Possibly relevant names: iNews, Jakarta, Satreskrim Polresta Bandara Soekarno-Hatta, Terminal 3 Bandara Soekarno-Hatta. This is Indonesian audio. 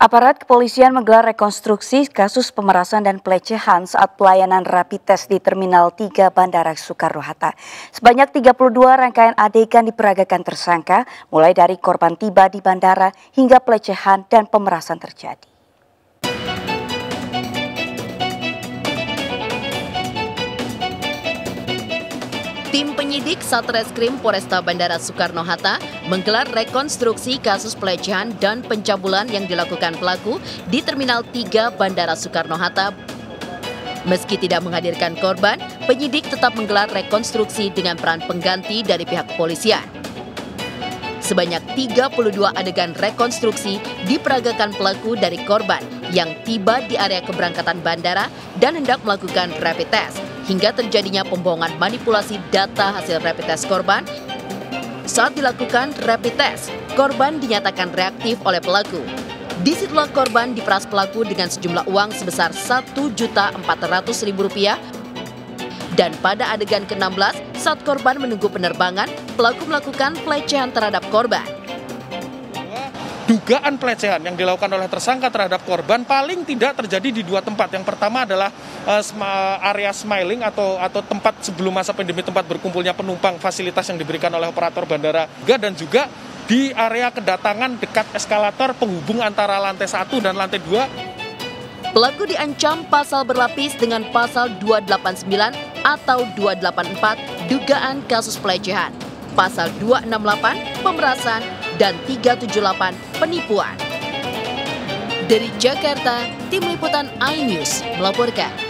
Aparat kepolisian menggelar rekonstruksi kasus pemerasan dan pelecehan saat pelayanan rapi tes di Terminal 3 Bandara Soekarno-Hatta. Sebanyak 32 rangkaian adegan diperagakan tersangka, mulai dari korban tiba di bandara hingga pelecehan dan pemerasan terjadi. Tim penyidik Satreskrim Polresta Bandara Soekarno-Hatta menggelar rekonstruksi kasus pelecehan dan pencabulan yang dilakukan pelaku di Terminal 3 Bandara Soekarno-Hatta. Meski tidak menghadirkan korban, penyidik tetap menggelar rekonstruksi dengan peran pengganti dari pihak kepolisian. Sebanyak 32 adegan rekonstruksi diperagakan pelaku dari korban yang tiba di area keberangkatan bandara dan hendak melakukan rapid test, hingga terjadinya pembohongan manipulasi data hasil rapid test korban. Saat dilakukan rapid test, korban dinyatakan reaktif oleh pelaku. Disitulah korban diperas pelaku dengan sejumlah uang sebesar Rp1.400.000. Dan pada adegan ke-16, saat korban menunggu penerbangan, pelaku melakukan pelecehan terhadap korban. Dugaan pelecehan yang dilakukan oleh tersangka terhadap korban paling tidak terjadi di dua tempat. Yang pertama adalah area smiling atau tempat sebelum masa pandemi, tempat berkumpulnya penumpang, fasilitas yang diberikan oleh operator bandara, dan juga di area kedatangan dekat eskalator penghubung antara lantai 1 dan lantai 2. Pelaku diancam pasal berlapis dengan pasal 289 atau 284 dugaan kasus pelecehan, pasal 268 pemerasan, dan 378 penipuan. Dari Jakarta, tim liputan iNews melaporkan.